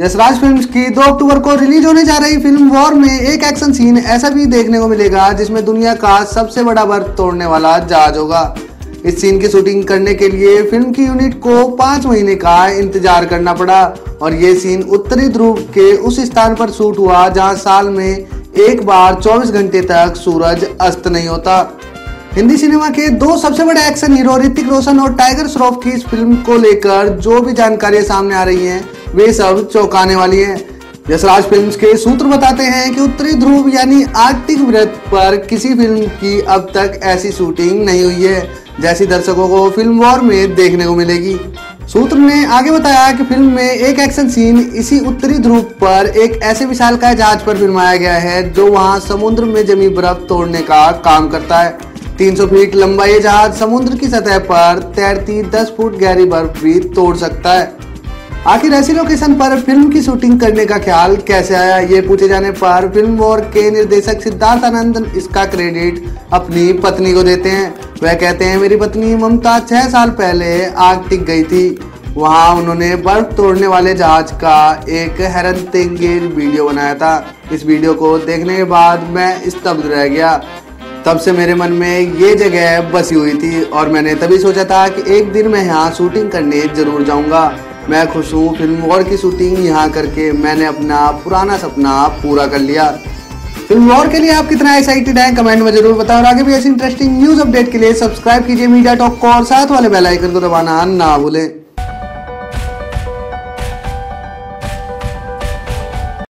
Yashraj films की 2 अक्टूबर को release होने जा रही फिल्म वॉर में एक एक्शन सीन ऐसा भी देखने को मिलेगा जिसमें दुनिया का सबसे बड़ा बर्फ तोड़ने वाला जहाज होगा। इस सीन की शूटिंग करने के लिए फिल्म की यूनिट को 5 महीने का इंतजार करना पड़ा और ये सीन उत्तरी ध्रुव के उस स्थान पर शूट हुआ जहाँ साल में एक बार 24 घंटे तक सूरज अस्त नहीं होता। हिंदी सिनेमा के 2 सबसे बड़े एक्शन हीरो ऋतिक रोशन और टाइगर श्रॉफ की इस फिल्म को लेकर जो भी जानकारियां सामने आ रही हैं वे सब चौंकाने वाली हैं। यशराज फिल्म्स के सूत्र बताते हैं कि उत्तरी ध्रुव यानी आर्कटिक वृत्त पर किसी फिल्म की अब तक ऐसी शूटिंग नहीं हुई है जैसी दर्शकों को फिल्म वॉर में देखने को मिलेगी। सूत्र ने आगे बताया कि फिल्म में एक एक्शन सीन इसी उत्तरी ध्रुव पर एक ऐसे विशालकाय जहाज पर फिल्माया गया है जो वहाँ समुद्र में जमी बर्फ तोड़ने का काम करता है। 300 फीट लंबा ये जहाज समुद्र की सतह पर तैरती 10 फुट गहरी बर्फ भी तोड़ सकता है। आखिर ऐसी लोकेशन पर फिल्म की शूटिंग करने का ख्याल कैसे आया, ये पूछे जाने पर फिल्म वॉर के निर्देशक सिद्धार्थ आनंदन इसका क्रेडिट अपनी पत्नी को देते हैं। वह कहते हैं, मेरी पत्नी ममता 6 साल पहले आर्कटिक गई थी। वहाँ उन्होंने बर्फ तोड़ने वाले जहाज का एक हैरतअंगेज वीडियो बनाया था। इस वीडियो को देखने के बाद मैं स्तब्ध रह गया। तब से मेरे मन में ये जगह बसी हुई थी और मैंने तभी सोचा था कि एक दिन मैं यहाँ शूटिंग करने ज़रूर जाऊँगा। मैं खुश हूँ, फिल्म वॉर की शूटिंग यहाँ करके मैंने अपना पुराना सपना पूरा कर लिया। फिल्म वॉर के लिए आप कितना एक्साइटेड हैं कमेंट में जरूर बताओ और आगे भी ऐसी इंटरेस्टिंग न्यूज़ अपडेट के लिए सब्सक्राइब कीजिए मीडिया टॉक को और साथ वाले बेल आइकन को दबाना ना भूलें।